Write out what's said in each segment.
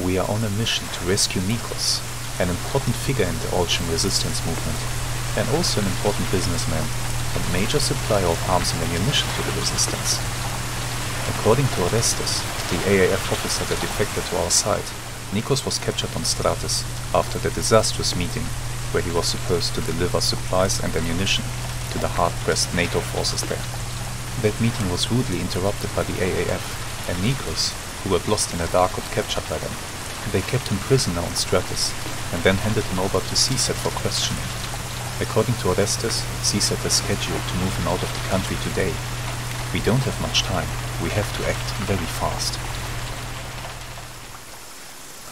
We are on a mission to rescue Nikos, an important figure in the Austrian resistance movement, and also an important businessman and major supplier of arms and ammunition to the resistance. According to Orestes, the AAF officer that defected to our side, Nikos was captured on Stratis after the disastrous meeting where he was supposed to deliver supplies and ammunition to the hard-pressed NATO forces there. That meeting was rudely interrupted by the AAF, and Nikos, who had lost in the dark, got captured by them. They kept him prisoner on Stratis, and then handed him over to CSET for questioning. According to Orestes, CSET is scheduled to move him out of the country today. We don't have much time, we have to act very fast.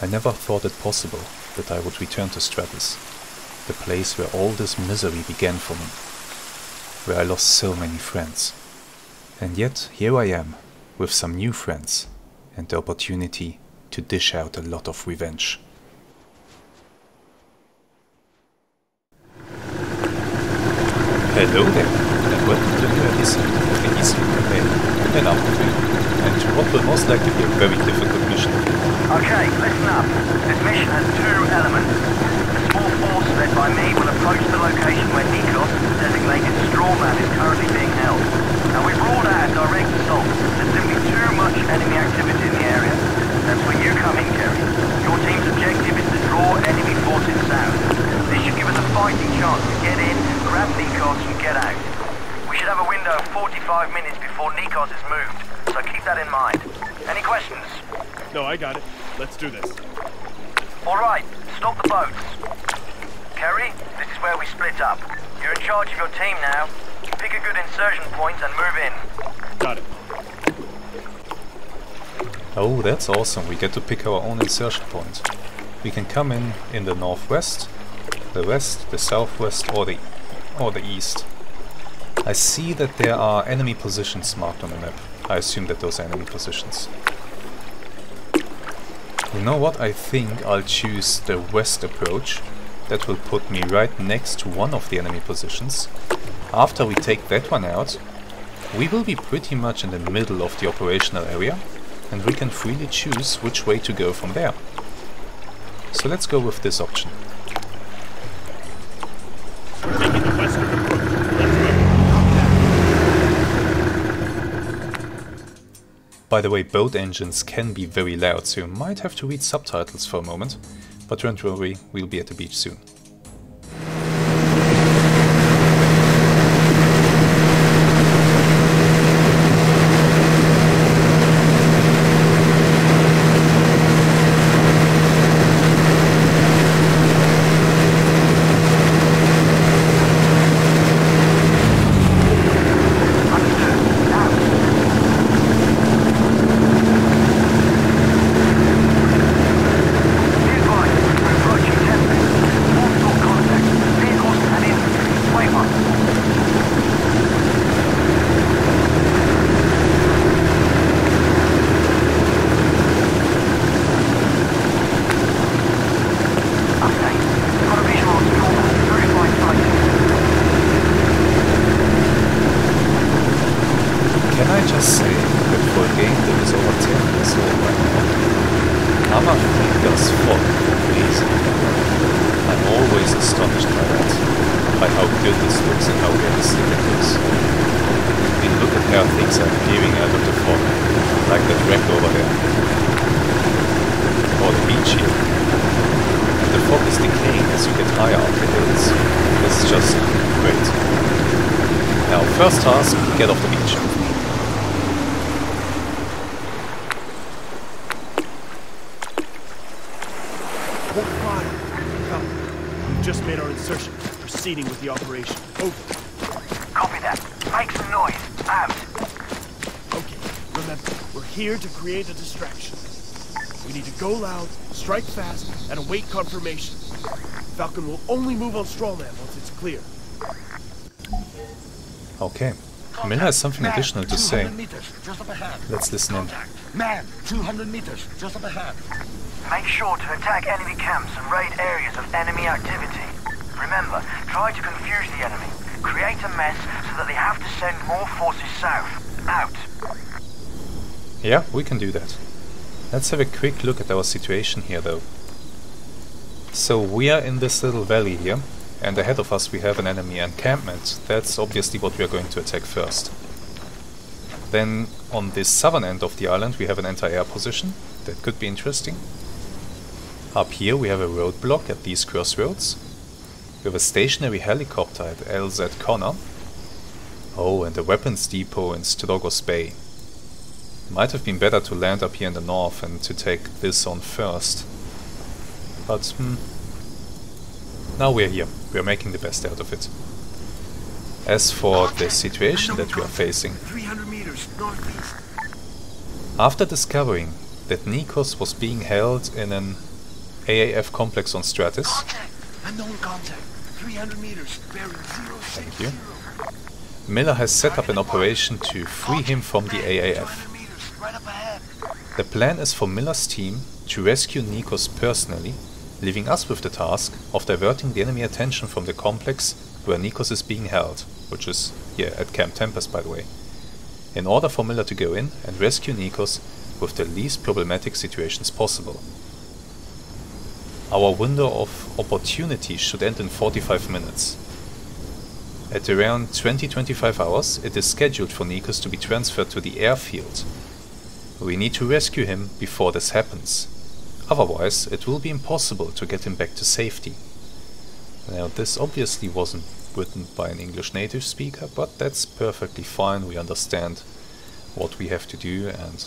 I never thought it possible that I would return to Stratis, the place where all this misery began for me, where I lost so many friends. And yet, here I am, with some new friends, and the opportunity to dish out a lot of revenge. Hello there, and welcome to the episode of the East Wind, and to what will most likely be a very difficult mission. Okay, listen up. This mission has two elements. A small force led by me will approach the location where Nikos, designated Strongman, is currently being held. Now we've ruled out a direct assault. There's simply too much enemy activity in the area. That's where you come in, Kerry. Your team's objective is to draw enemy forces south. This should give us a fighting chance to get in, grab Nikos and get out. We should have a window of 45 minutes before Nikos is moved, so keep that in mind. Any questions? No, I got it. Let's do this. Alright, stop the boats. Kerry, this is where we split up. You're in charge of your team now. Pick a good insertion point and move in. Got it. Oh, that's awesome. We get to pick our own insertion point. We can come in the northwest, the west, the southwest, or the east. I see that there are enemy positions marked on the map. I assume that those are enemy positions. You know what, I think I'll choose the west approach. That will put me right next to one of the enemy positions. After we take that one out, we will be pretty much in the middle of the operational area, and we can freely choose which way to go from there. So let's go with this option. We're taking the western approach. By the way, boat engines can be very loud, so you might have to read subtitles for a moment, but don't worry, we'll be at the beach soon. First task, get off the beach. Hold fire. Come. We've just made our insertion. Proceeding with the operation. Over. Copy that. Make some noise. Out. Okay. Remember, we're here to create a distraction. We need to go loud, strike fast, and await confirmation. Falcon will only move on Strongman once it's clear. Okay, Miller has something additional to say. Let's listen in. Man, 200 meters, just up ahead. Make sure to attack enemy camps and raid areas of enemy activity. Remember, try to confuse the enemy. Create a mess so that they have to send more forces south. Out. Yeah, we can do that. Let's have a quick look at our situation here though. So we are in this little valley here, and ahead of us we have an enemy encampment. That's obviously what we are going to attack first. Then on the southern end of the island we have an anti-air position. That could be interesting. Up here we have a roadblock at these crossroads. We have a stationary helicopter at LZ Connor. Oh, and a weapons depot in Strogos Bay. Might have been better to land up here in the north and to take this on first. But, now we're here. We're making the best out of it. As for the situation that we are facing... After discovering that Nikos was being held in an AAF complex on Stratis... Thank you. Miller has set up an operation to free him from the AAF. The plan is for Miller's team to rescue Nikos personally, leaving us with the task of diverting the enemy attention from the complex where Nikos is being held, which is here at Camp Tempest, by the way, in order for Miller to go in and rescue Nikos with the least problematic situations possible. Our window of opportunity should end in 45 minutes. At around 20-25 hours, it is scheduled for Nikos to be transferred to the airfield. We need to rescue him before this happens. Otherwise, it will be impossible to get him back to safety. Now, this obviously wasn't written by an English native speaker, but that's perfectly fine. We understand what we have to do, and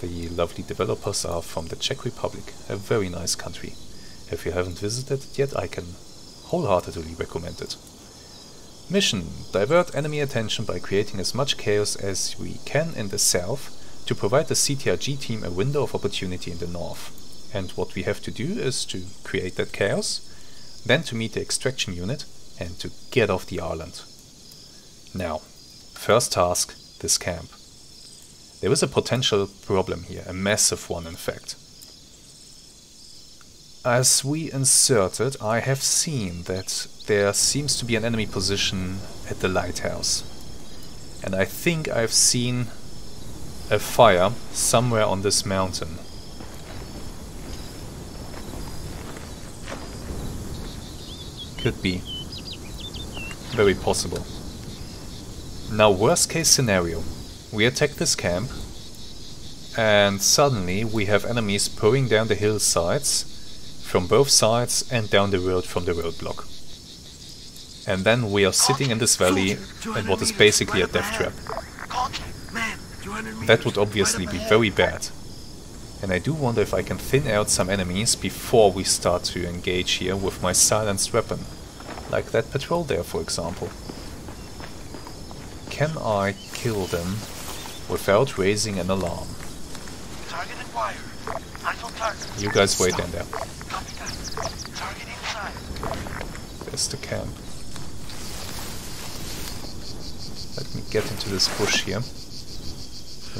the lovely developers are from the Czech Republic, a very nice country. If you haven't visited it yet, I can wholeheartedly recommend it. Mission: divert enemy attention by creating as much chaos as we can in the south to provide the CTRG team a window of opportunity in the north. And what we have to do is to create that chaos, then to meet the extraction unit, and to get off the island. Now, first task, this camp. There is a potential problem here, a massive one in fact. As we inserted, I have seen that there seems to be an enemy position at the lighthouse. And I think I've seen a fire somewhere on this mountain. Could be. Very possible. Now, worst case scenario. We attack this camp and suddenly we have enemies pouring down the hillsides from both sides and down the road from the roadblock. And then we are sitting in this valley in what is basically a death trap. That would obviously be very bad. And I do wonder if I can thin out some enemies before we start to engage here with my silenced weapon. Like that patrol there, for example. Can I kill them without raising an alarm? You guys wait down there. There's the camp. Let me get into this bush here.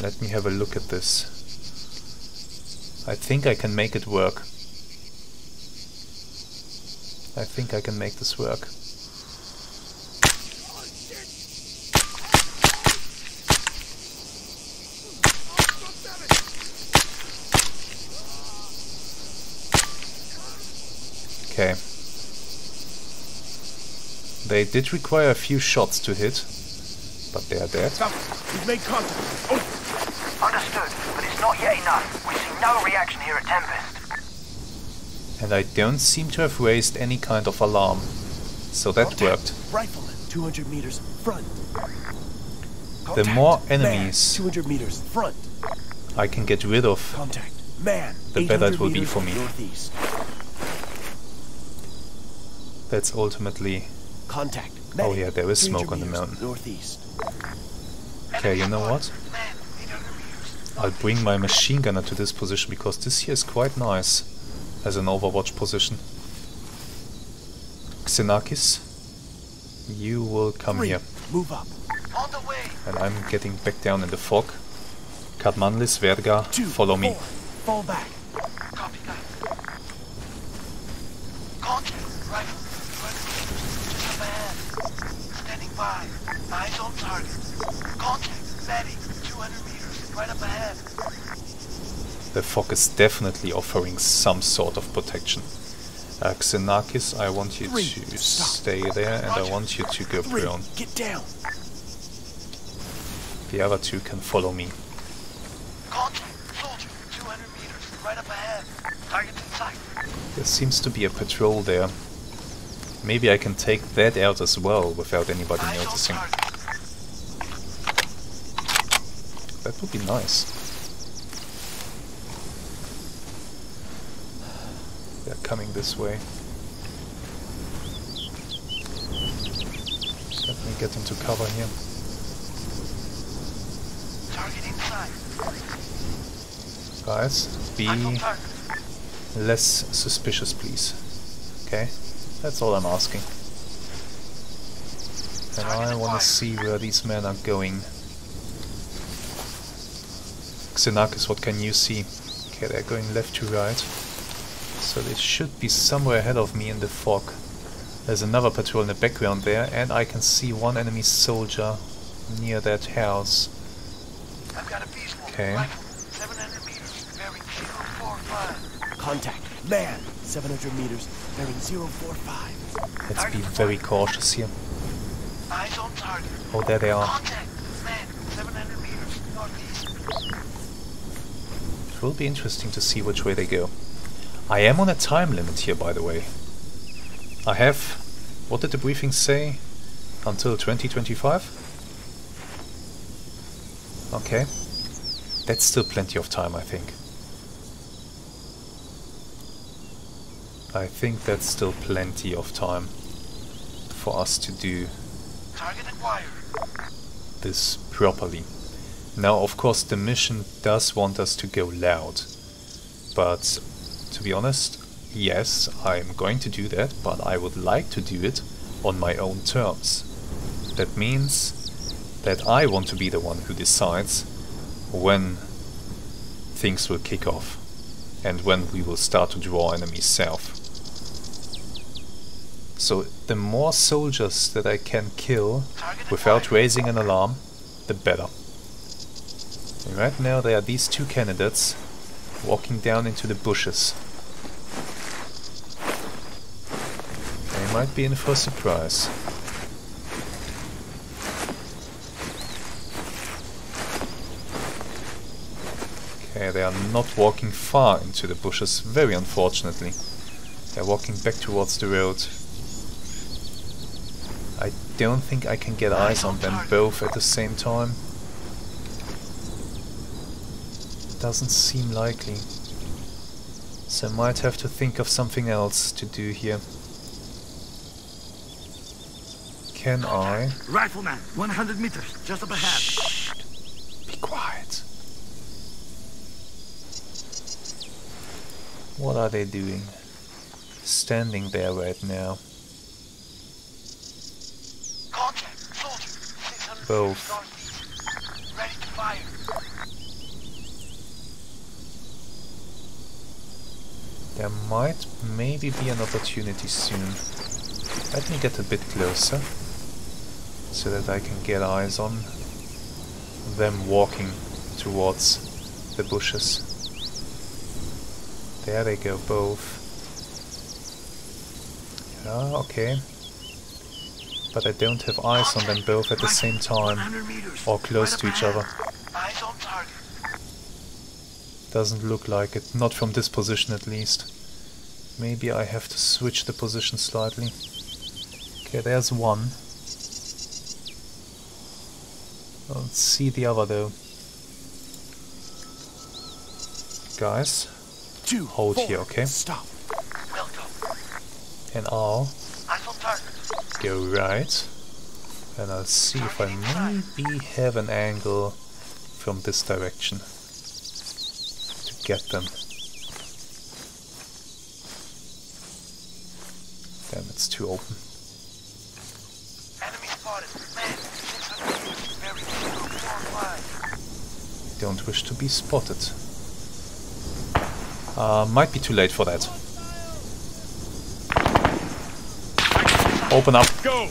Let me have a look at this. I think I can make it work. I think I can make this work. Okay. They did require a few shots to hit, but they are dead. We've made contact. Oh. Understood, but it's not yet enough. We see no reaction here at Tempest. And I don't seem to have raised any kind of alarm. So that worked. Rifle at 200 meters front. The more enemies 200 meters front I can get rid of, the better it will be for me. Northeast. That's ultimately... Oh yeah, there is smoke on the mountain. Northeast. Okay, you know what? I'll bring my machine gunner to this position, because this here is quite nice as an overwatch position. Xenakis, you will come here. Move up. On the way. And I'm getting back down in the fog. Katmanlis, Verga, follow me. Fall back. Copy that. Standing by. Eyes on target. Contact. Steady. 200 meters. Right up ahead. The fog is definitely offering some sort of protection. Xenakis, I want you to stay there, and I want you to go prone. Get down. The other two can follow me. Soldier, 200 meters, right up ahead. Target's in sight. There seems to be a patrol there. Maybe I can take that out as well without anybody noticing. That would be nice. They're coming this way. Let me get into cover here. Guys, be less suspicious, please. Okay? That's all I'm asking. And I want to see where these men are going. Xenakis, what can you see? Okay, they're going left to right. So they should be somewhere ahead of me in the fog. There's another patrol in the background there, and I can see one enemy soldier near that house. Okay. Contact. Man! 700 meters, bearing 045. Let's be very cautious here. Eyes on target. Oh, there they are. Contact. Man, 700 meters, northeast. It will be interesting to see which way they go. I am on a time limit here, by the way. I have... what did the briefing say? Until 2025? Okay. That's still plenty of time, I think. I think that's still plenty of time for us to do this properly. Now, of course, the mission does want us to go loud, but to be honest, yes, I'm going to do that, but I would like to do it on my own terms. That means that I want to be the one who decides when things will kick off and when we will start to draw enemies south. So the more soldiers that I can kill without raising an alarm, the better. And right now there are these two candidates walking down into the bushes. They might be in for a surprise. Okay, they are not walking far into the bushes, very unfortunately. They're walking back towards the road. I don't think I can get eyes on them both at the same time. Doesn't seem likely. So I might have to think of something else to do here. Can I? Rifleman, 100 meters, just up ahead. Shh. Be quiet. What are they doing? Standing there right now. Both. Ready to fire. There might maybe be an opportunity soon. Let me get a bit closer so that I can get eyes on them walking towards the bushes. There they go, both. Ah, okay. But I don't have eyes on them both at the same time, or close to each other. Doesn't look like it, not from this position at least. Maybe I have to switch the position slightly. Okay, there's one. I don't see the other though. Guys. Hold here, okay? Stop. And I'll go right, and I'll see if I maybe have an angle from this direction to get them. Damn, it's too open. Don't wish to be spotted. Might be too late for that. Open up. Go.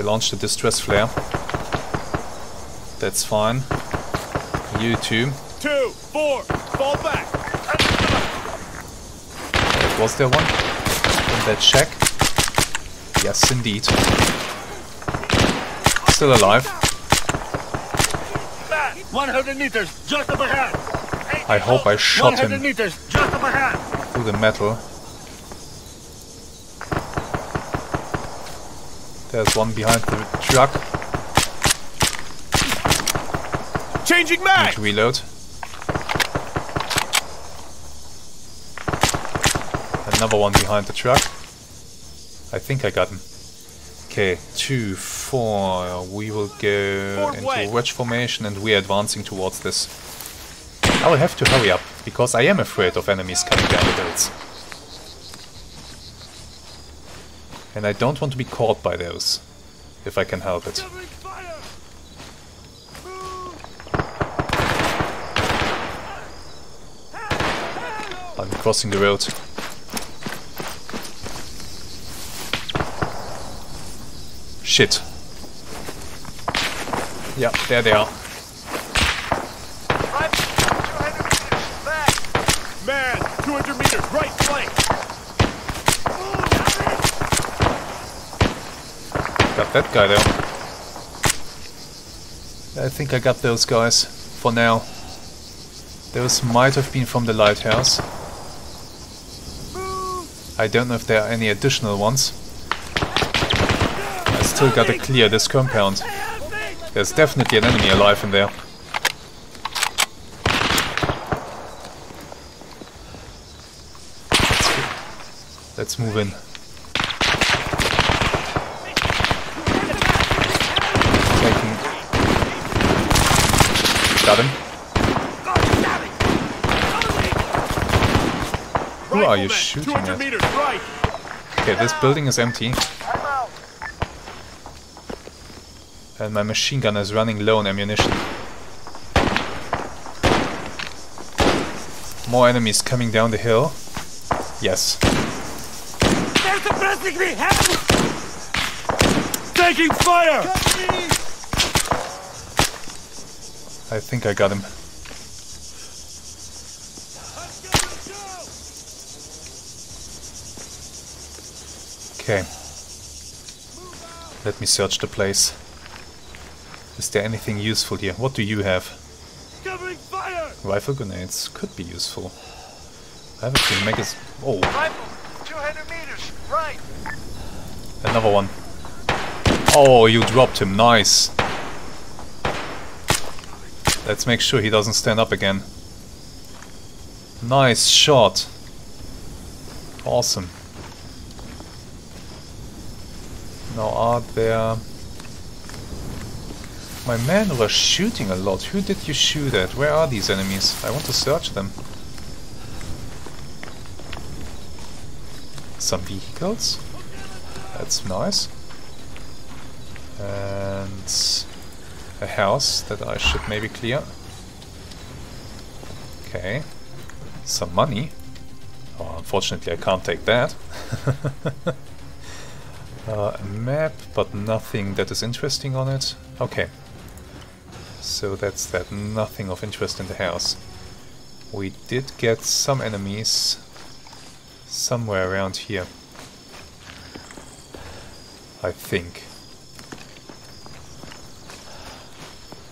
They launched a distress flare. That's fine. You too. 2, 4, fall back. That was their one. And that check. Yes, indeed. Still alive. 100 meters, just up ahead. I hope I shot him through the metal. There's one behind the truck. Changing mag! Need to reload. Another one behind the truck. I think I got him. Okay, 2, 4. We will go into wedge formation and we are advancing towards this. I will have to hurry up because I am afraid of enemies coming down the hills. And I don't want to be caught by those, if I can help it. I'm crossing the road. Shit. Yeah, there they are. Man, 200 meters, right flank. Got that guy though. I think I got those guys for now. Those might have been from the lighthouse. I don't know if there are any additional ones. I still gotta clear this compound. There's definitely an enemy alive in there. Let's move in. Got him. Who are you shooting at? Okay, this building is empty. And my machine gun is running low on ammunition. More enemies coming down the hill. Yes. They're suppressing me! Taking fire! I think I got him. Okay. Let me search the place. Is there anything useful here? What do you have? Covering fire! Rifle grenades could be useful. I haven't seen megas. Oh! Rifle, 200 meters, right! Another one. Oh, you dropped him. Nice. Let's make sure he doesn't stand up again. Nice shot. Awesome. Now are there... My men were shooting a lot. Who did you shoot at? Where are these enemies? I want to search them. Some vehicles. That's nice. And a house that I should maybe clear. Okay. Some money. Oh, unfortunately I can't take that. A map, but nothing that is interesting on it. Okay. So that's that. Nothing of interest in the house. We did get some enemies somewhere around here, I think.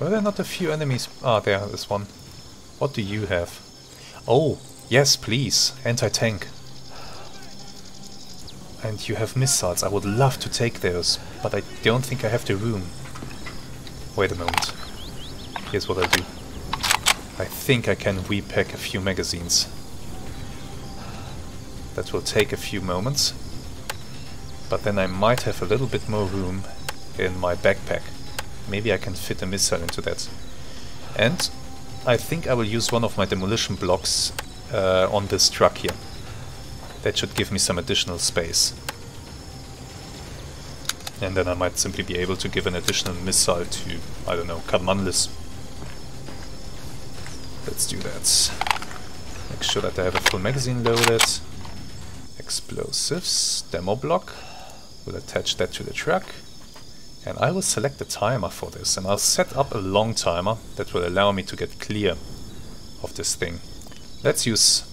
Were there not a few enemies? Ah, there is one. What do you have? Oh, yes, please. Anti-tank. And you have missiles. I would love to take those, but I don't think I have the room. Wait a moment. Here's what I'll do. I think I can repack a few magazines. That will take a few moments. But then I might have a little bit more room in my backpack. Maybe I can fit a missile into that. And I think I will use one of my demolition blocks on this truck here. That should give me some additional space. And then I might simply be able to give an additional missile to, I don't know, Cadmanis. Let's do that. Make sure that I have a full magazine loaded. Explosives, demo block. We'll attach that to the truck. And I will select a timer for this, and I'll set up a long timer that will allow me to get clear of this thing. Let's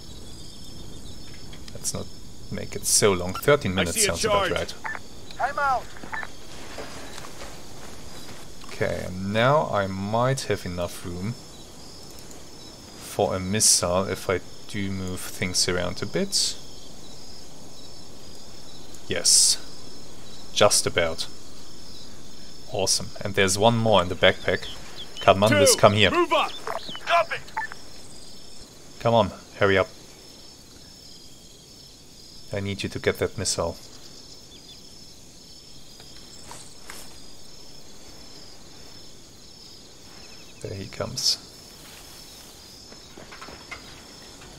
not make it so long. 13 minutes sounds about right. I'm out. Okay, and now I might have enough room for a missile if I do move things around a bit. Yes, just about. Awesome. And there's one more in the backpack. Cadmanis, come here. Move up. Copy. Come on, hurry up. I need you to get that missile. There he comes.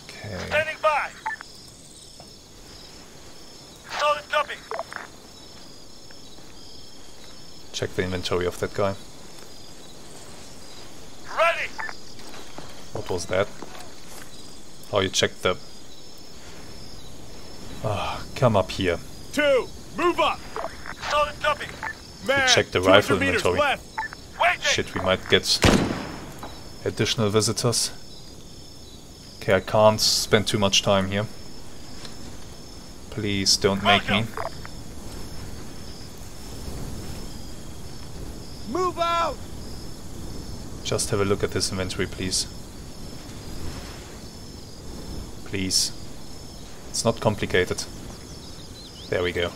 Okay. Standing by. Solid copy. Check the inventory of that guy. Ready. What was that? Oh, you checked the... Ah, oh, come up here. Two, move up. Solid copy. Man, you checked the rifle inventory. Left. Shit, we might get additional visitors. Okay, I can't spend too much time here. Please don't make me. Move out! Just have a look at this inventory, please. Please. It's not complicated. There we go.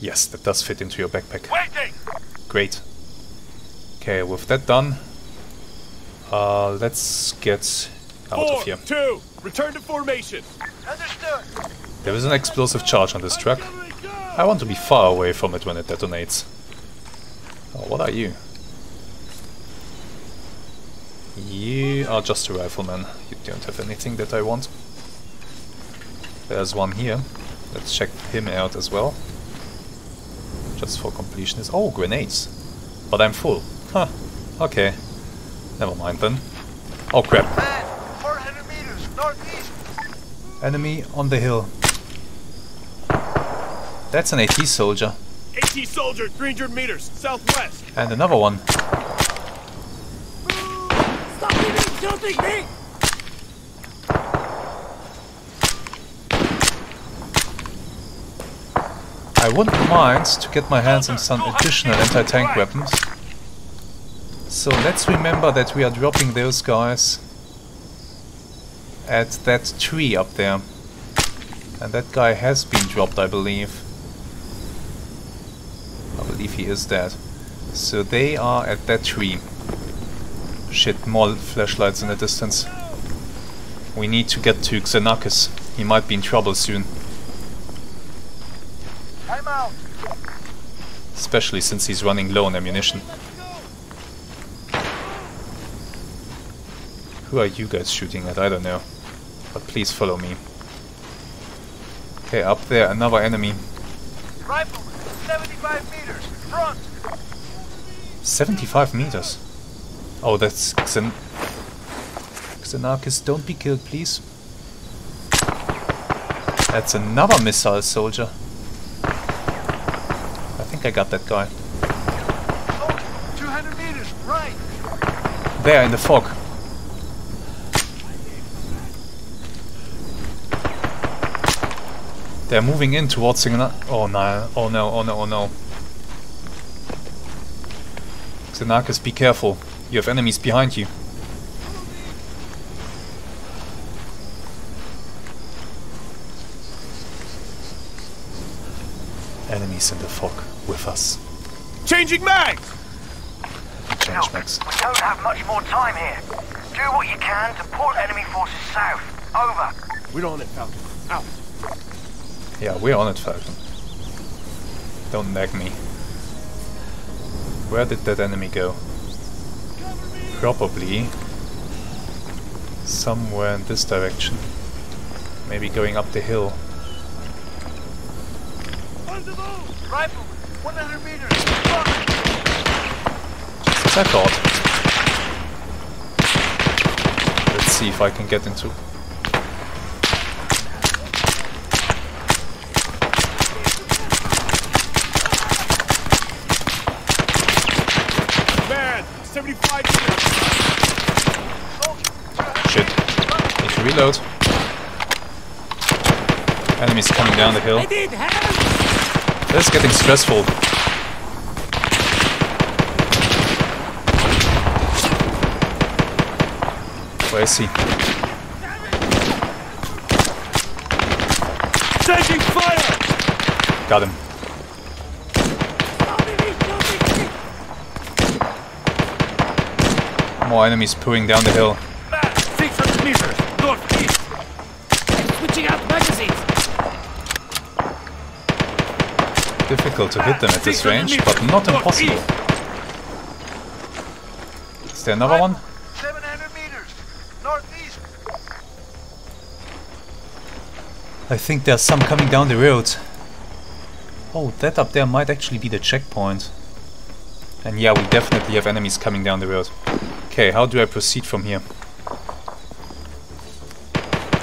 Yes, that does fit into your backpack. Waiting. Great. Okay, with that done, let's get out of here. 4-2, return to formation. Understood. There is an explosive charge on this truck. I want to be far away from it when it detonates. Oh, what are you? You are just a rifleman. You don't have anything that I want. There's one here. Let's check him out as well. Just for completion. Oh, grenades. But I'm full. Huh. Okay. Never mind then. Oh crap. Man, 400 meters northeast. Enemy on the hill. That's an AT soldier. AT soldier 300 meters southwest. And another one. Stop even shooting me! I wouldn't mind to get my hands on some additional anti-tank weapons. So let's remember that we are dropping those guys at that tree up there. And that guy has been dropped, I believe. I believe he is dead. So they are at that tree. Shit, more flashlights in the distance. We need to get to Xenakis. He might be in trouble soon. Especially since he's running low on ammunition. Who are you guys shooting at? I don't know. But please follow me. Okay, up there, another enemy. Rifleman, 75 meters, front! 75 meters? Oh, that's Xenakis, don't be killed, please. That's another missile soldier. I got that guy. Oh, 200 meters, right. There in the fog. They're moving in towards Xenakis. Oh no, oh no, oh no, oh no. Xenakis, be careful. You have enemies behind you. Enemies in the fog. With us. Changing mags! Change mags. We don't have much more time here. Do what you can to pull enemy forces south. Over. We're on it, Falcon. Out. Yeah, we're on it, Falcon. Don't nag me. Where did that enemy go? Probably somewhere in this direction. Maybe going up the hill. On the move! Rifle! 100 meters! Just as I thought. Let's see if I can get into... 75 meters. Shit. Need to reload. Enemies coming down the hill. This is getting stressful. Where is he? Taking fire! Got him. More enemies pouring down the hill. 600 meters, northeast. Switching out magazines. Difficult to hit them at this range, but not impossible. Is there another one? 700 meters, northeast. I think there's some coming down the road. Oh, that up there might actually be the checkpoint. And yeah, we definitely have enemies coming down the road. Okay, how do I proceed from here?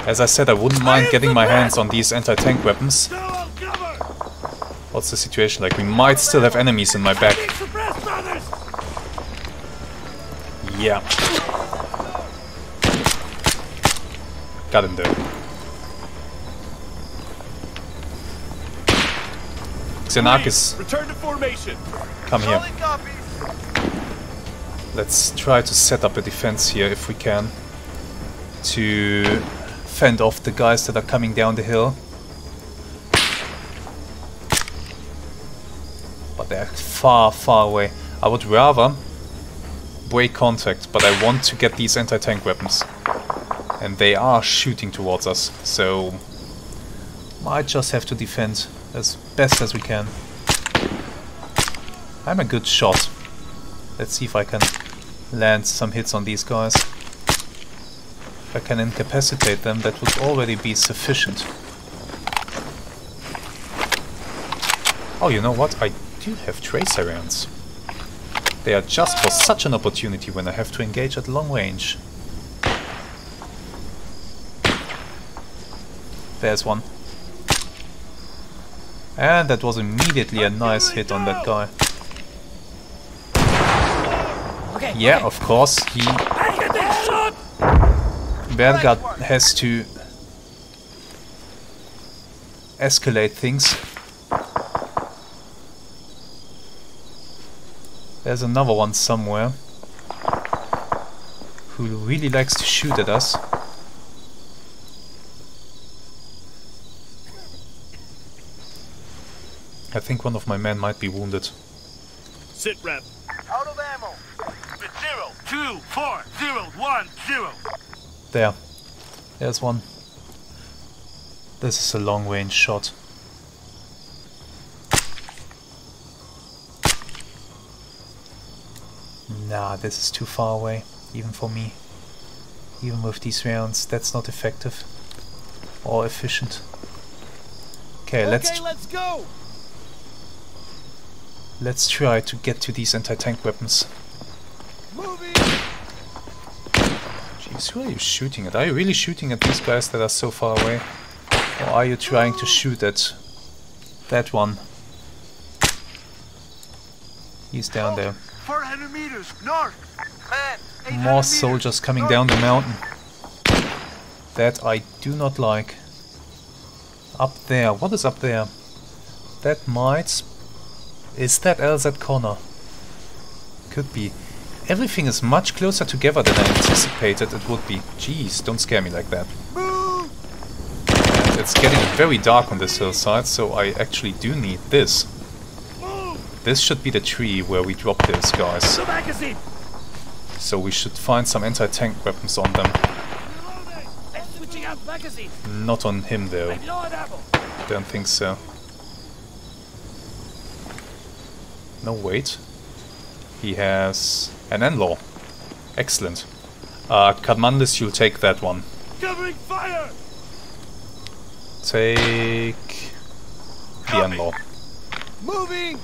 As I said, I wouldn't mind getting my hands on these anti-tank weapons. What's the situation like? We might still have enemies in my back. Yeah. Got him there. Xenakis. Return to formation. Come here. Let's try to set up a defense here if we can, to fend off the guys that are coming down the hill. But they're far, far away. I would rather break contact, but I want to get these anti-tank weapons. And they are shooting towards us, so might just have to defend as best as we can. I'm a good shot. Let's see if I can land some hits on these guys. If I can incapacitate them, that would already be sufficient. Oh, you know what? I do have tracer rounds. They are just for such an opportunity when I have to engage at long range. There's one. And that was immediately a nice hit on that guy. Yeah, of course, he... Verga has to escalate things. There's another one somewhere who really likes to shoot at us. I think one of my men might be wounded. Sit rep. Out of ammo. 0, 2, 4, 0, 1, 0. There. There's one. This is a long range shot. Nah, this is too far away, even for me. Even with these rounds, that's not effective or efficient. Okay, let's go. Let's try to get to these anti-tank weapons. Jeez, who are you shooting at? Are you really shooting at these guys that are so far away? Or are you trying to shoot at that one? He's down there. 400 meters north. Man, more soldiers coming down the mountain. That I do not like. Up there. What is up there? That might... Is that LZ Connor? Could be. Everything is much closer together than I anticipated it would be. Jeez, don't scare me like that. And it's getting very dark on this hillside, so I actually do need this. This should be the tree where we drop those guys. So we should find some anti-tank weapons on them. Not on him though. Don't think so. No, wait. He has an Enlaw. Excellent. Cadmanis, you'll take that one. Covering fire! Take the Enlaw. Moving!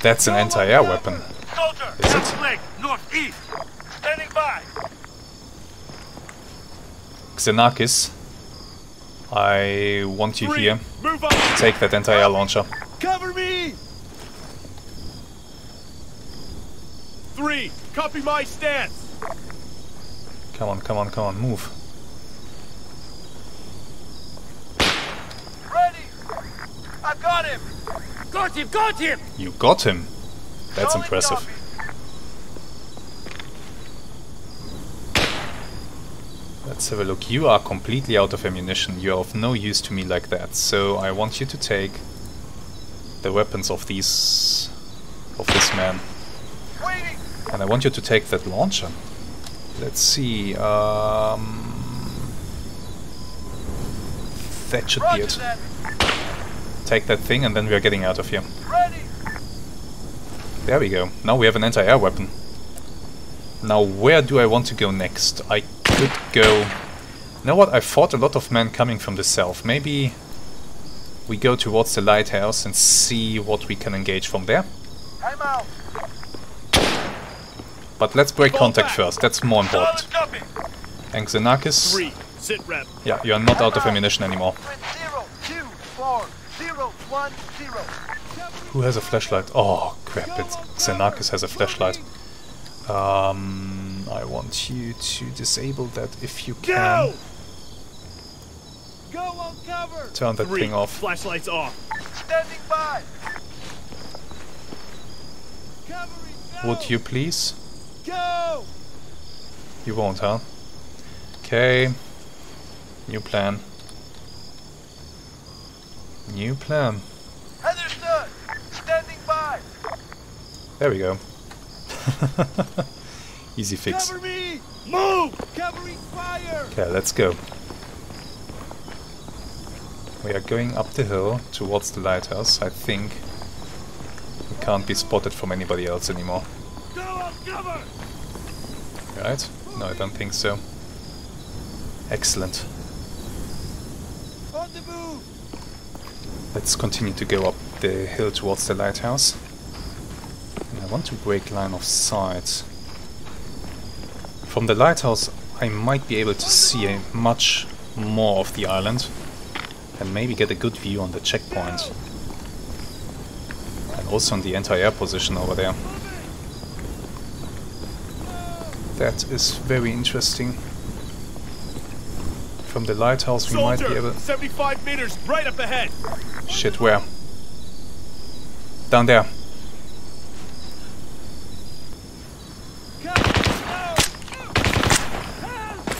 That's an anti-air weapon. Soldier, is it? Leg, northeast. Standing by. Xenakis, I want you here. Move on. Take that anti-air launcher. Cover me! 3, copy my stance. Come on, come on, come on, move. Ready! I've got him! Got him, got him! You got him? That's Solid impressive. Copy. Let's have a look. You are completely out of ammunition. You are of no use to me like that. So I want you to take the weapons of these... of this man. Waiting. And I want you to take that launcher. Let's see... that should be it. That. Take that thing and then we are getting out of here. Ready. There we go. Now we have an anti-air weapon. Now where do I want to go next? I could go... You know what? I fought a lot of men coming from the south. Maybe we go towards the lighthouse and see what we can engage from there. I'm out. But let's break contact first. That's more important. And Xenakis. 3, sit rep. Yeah, you are not out of ammunition anymore. 0, 2, 4, 0, 1, 0. Who has a flashlight? Oh, crap. It's Xenakis has a flashlight. I want you to disable that if you can. Go on cover. Turn that thing off. Flashlights off. Standing by. Covering, go. Would you please? Go. You won't, huh? Okay. New plan. New plan. Understood. Standing by. There we go. Easy fix. Cover me! Move! Covering fire! Okay, let's go. We are going up the hill towards the lighthouse. I think we can't be spotted from anybody else anymore. Go on cover! Right? No, I don't think so. Excellent. On the move! Let's continue to go up the hill towards the lighthouse. And I want to break line of sight. From the lighthouse I might be able to see a much more of the island and maybe get a good view on the checkpoint and also on the anti-air position over there. That is very interesting. From the lighthouse we might be able... 75 meters right up ahead. Shit, where? Down there.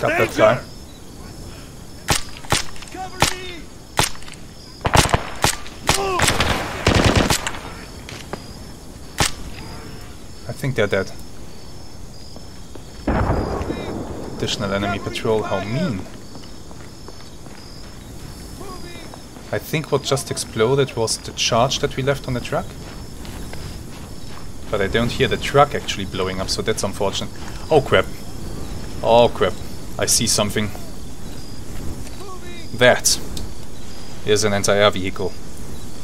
Got that guy. Cover me. I think they're dead. Additional enemy patrol, how mean. I think what just exploded was the charge that we left on the truck. But I don't hear the truck actually blowing up, so that's unfortunate. Oh crap. Oh crap. I see something. That is an anti-air vehicle.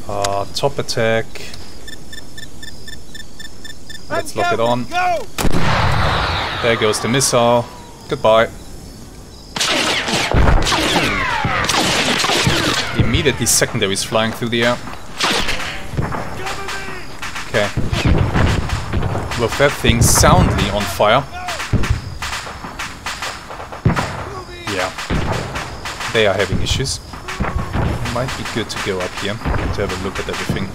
Top attack. Let's lock it on. There goes the missile. Goodbye. Immediately secondaries flying through the air. Okay. With that thing soundly on fire. They are having issues. It might be good to go up here to have a look at everything.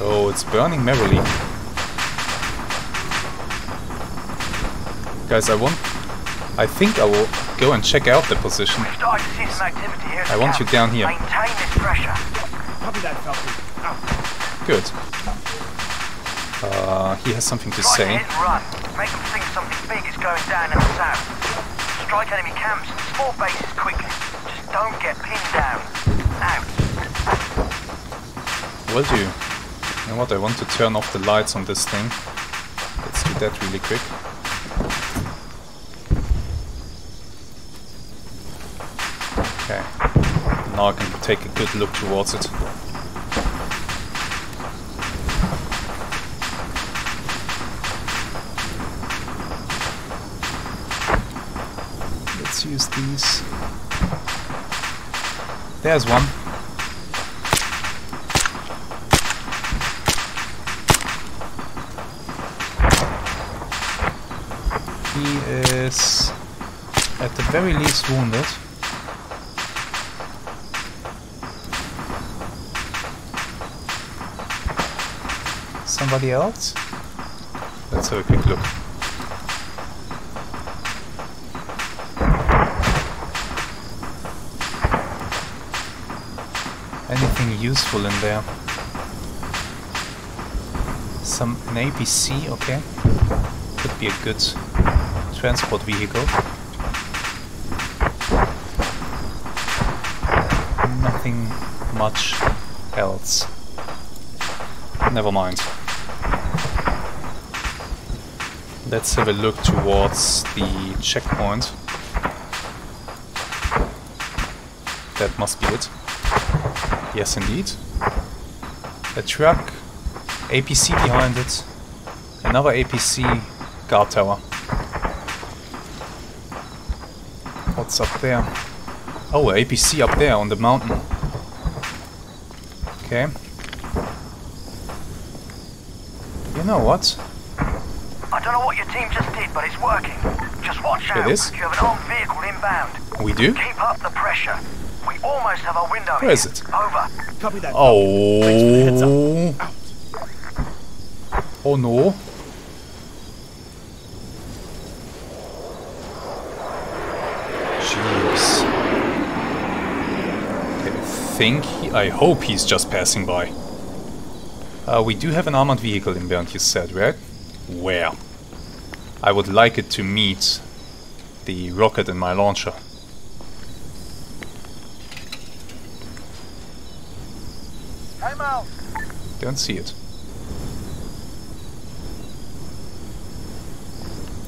Oh, it's burning merrily. Guys, I think I will go and check out the position. I want you down here. Good. He has something to say. Make him think something big is going down in the south. Strike enemy camps and small bases quickly. Just don't get pinned down. Out. Will do. You know what? I want to turn off the lights on this thing. Let's do that really quick. Okay. Now I can take a good look towards it. Use these. There's one. He is at the very least wounded. Somebody else? Let's have a quick look. Anything useful in there? An APC, okay. Could be a good transport vehicle. Nothing much else. Never mind. Let's have a look towards the checkpoint. That must be it. Yes, indeed. A truck. APC behind it, another APC guard tower. What's up there? Oh, an APC up there on the mountain. Okay. You know what? I don't know what your team just did, but it's working. Just watch out. It is? You have an armed vehicle inbound. We do? Keep up the pressure. We almost have our window. Where is it? Over. Copy that. Oh. Thanks for the heads up. Ow. Oh no. Jeez. Okay, I hope he's just passing by. We do have an armored vehicle inbound, you said, right? Where? I would like it to meet the rocket in my launcher. I'm out. Don't see it.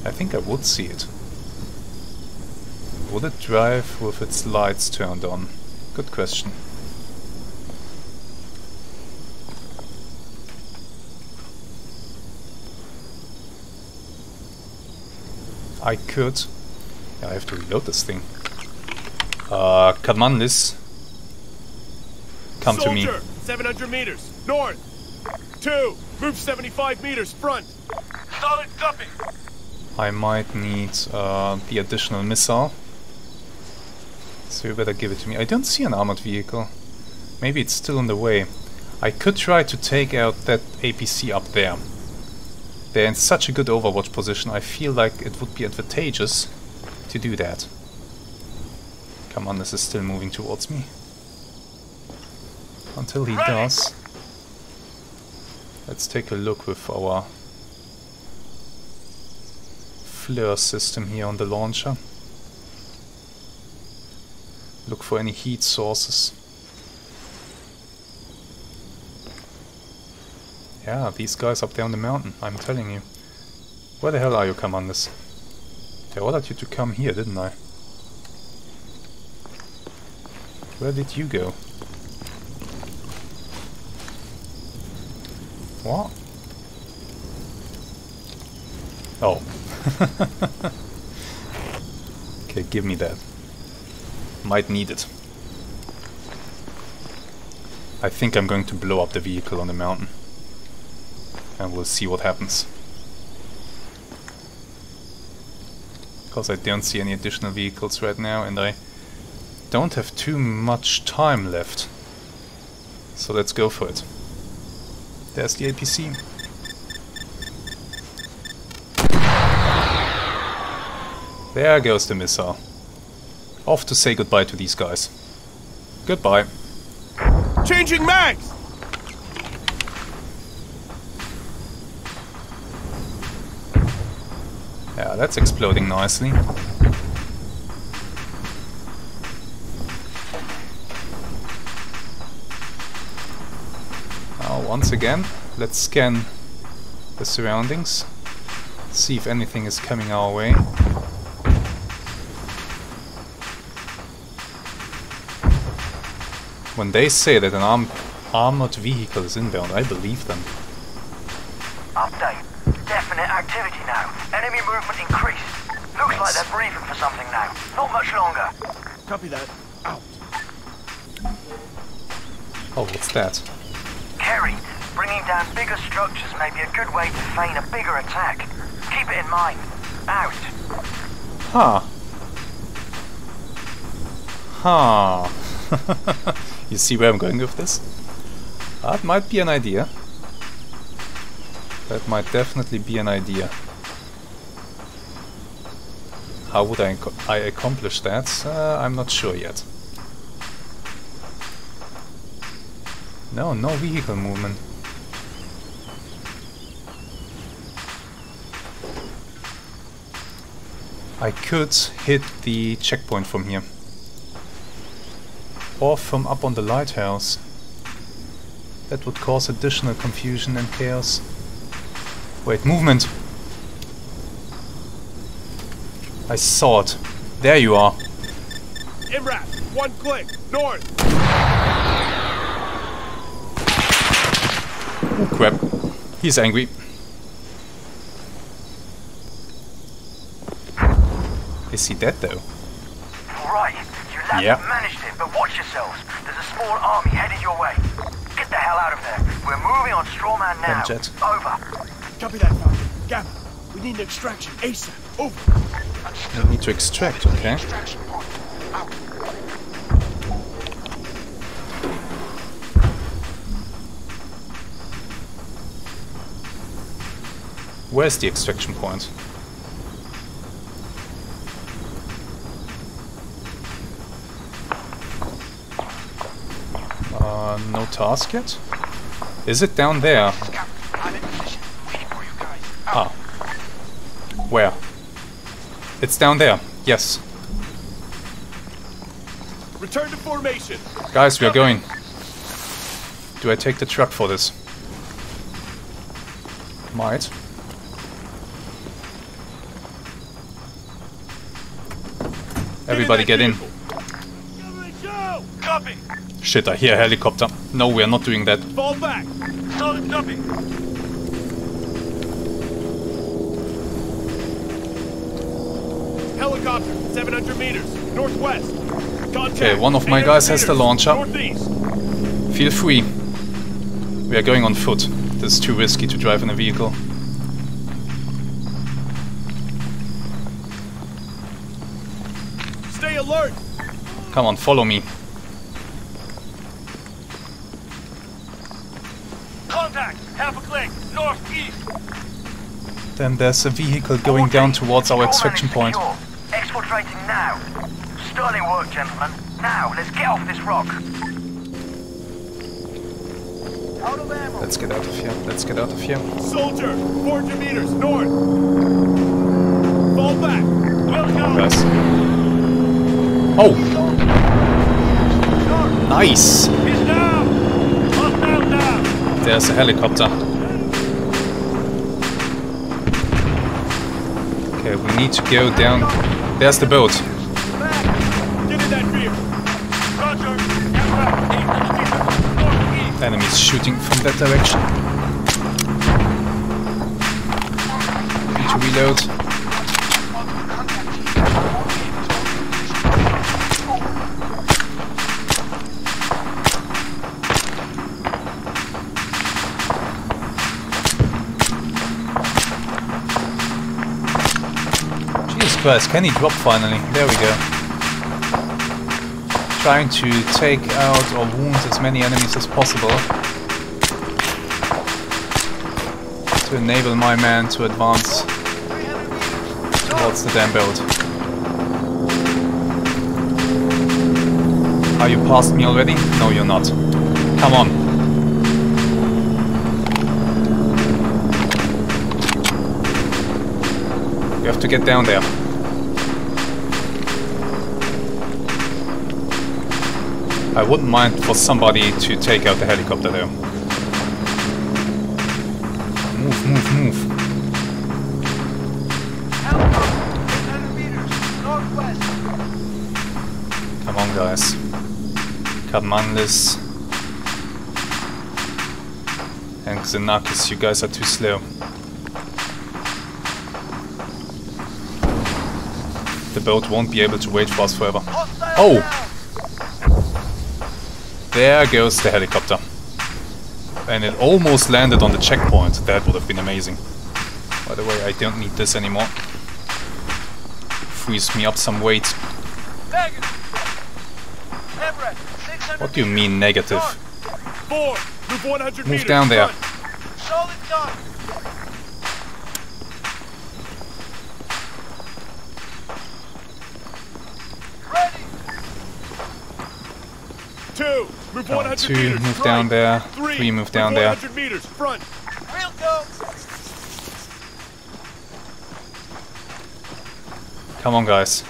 I think I would see it. Would it drive with its lights turned on? Good question. I could. Yeah, I have to reload this thing. Cadmanis, come to me. 700 meters north. 2. Move 75 meters front. Solid copy. I might need the additional missile, so you better give it to me. I don't see an armored vehicle. Maybe it's still in the way. I could try to take out that APC up there. They're in such a good overwatch position, I feel like it would be advantageous to do that. Come on, this is still moving towards me. Until he does. Let's take a look with our flare system here on the launcher. Look for any heat sources. Yeah, these guys up there on the mountain, I'm telling you. Where the hell are you, Commanders? They ordered you to come here, didn't I? Where did you go? What? Oh. Okay, give me that. Might need it. I think I'm going to blow up the vehicle on the mountain. And we'll see what happens. Because I don't see any additional vehicles right now, and I don't have too much time left. So let's go for it. There's the APC. There goes the missile. Off to say goodbye to these guys. Goodbye. Changing mags! Yeah, that's exploding nicely. Now, once again, let's scan the surroundings. See if anything is coming our way. When they say that an armored vehicle is inbound, I believe them. Update. Definite activity now. Enemy movement increased. Looks like they're breathing for something now. Not much longer. Copy that. Out. Oh, what's that? Kerry, bringing down bigger structures may be a good way to feign a bigger attack. Keep it in mind. out. Huh. Huh. You see where I'm going with this? That might be an idea. That might definitely be an idea. How would I accomplish that? I'm not sure yet. No, no vehicle movement. I could hit the checkpoint from here. Or from up on the lighthouse. That would cause additional confusion and chaos. Wait, movement! I saw it. There you are. Imrat, one click, north! Oh crap, he's angry. Is he dead though? Alright, you lads managed it, but watch yourselves. There's a small army headed your way. Get the hell out of there. We're moving on Strongman now. Jet. Over. Copy that, Falcon. Gamma, we need an extraction ASAP. Over. We need to extract, okay. Where's the extraction point? No task yet? Is it down there? Ah. Where? It's down there. Yes. Return to formation. Guys, we are going. Do I take the truck for this? Might. Everybody get in. Copy. Shit, I hear a helicopter. No, we are not doing that. Fall back. Solid copy. Helicopter, 700 meters, northwest. Contact. Okay, one of my guys has the launcher. Northeast. Feel free. We are going on foot. This is too risky to drive in a vehicle. Stay alert! Come on, follow me. Contact, half a click, northeast. Then there's a vehicle going down towards our extraction point. Exfiltrating now. Sterling work, gentlemen. Now, let's get off this rock. Let's get out of here. Let's get out of here. Soldier, 400 meters north. Fall back. Welcome. Yes. Oh. Nice. He's down. Down, down. There's a helicopter. Okay, we need to go down. There's the boat. Enemies shooting from that direction. Need to reload. First. Can he drop finally? There we go. Trying to take out or wound as many enemies as possible to enable my man to advance towards the damn boat. Are you past me already? No, you're not. Come on. You have to get down there. I wouldn't mind for somebody to take out the helicopter though. Move, move, move. Come on guys. Cadmanis. And Xenakis, you guys are too slow. The boat won't be able to wait for us forever. Oh! There goes the helicopter. And it almost landed on the checkpoint. That would have been amazing. By the way, I don't need this anymore. frees me up some weight. What do you mean negative? Move down there. Two, move down there. Three, move down there. Come on, guys.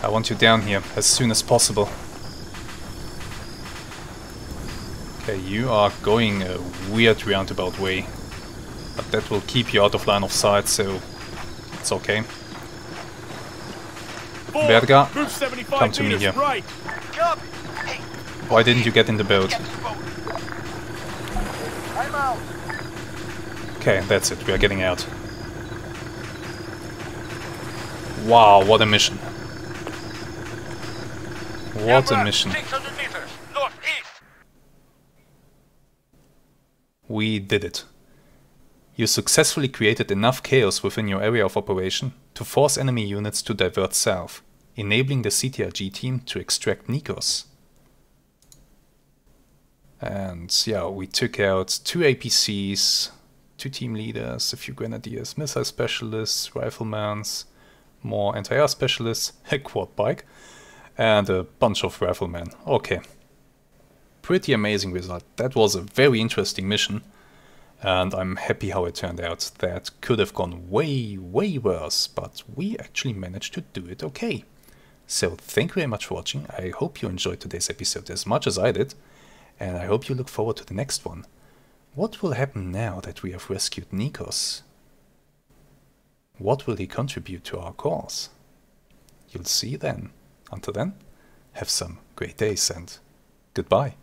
I want you down here as soon as possible. Okay, you are going a weird roundabout way. But that will keep you out of line of sight, so it's okay. Verga, come to me here. Right. Why didn't you get in the boat? Okay, that's it. We are getting out. Wow, what a mission. What a mission. We did it. You successfully created enough chaos within your area of operation to force enemy units to divert south, enabling the CTRG team to extract Nikos. And yeah, we took out 2 APCs, 2 team leaders, a few grenadiers, missile specialists, riflemans, more anti-air specialists, a quad bike, and a bunch of riflemen. Okay. Pretty amazing result. That was a very interesting mission, and I'm happy how it turned out. That could have gone way, way worse, but we actually managed to do it okay. So thank you very much for watching. I hope you enjoyed today's episode as much as I did. And I hope you look forward to the next one. What will happen now that we have rescued Nikos? What will he contribute to our cause? You'll see then. Until then, have some great days and goodbye.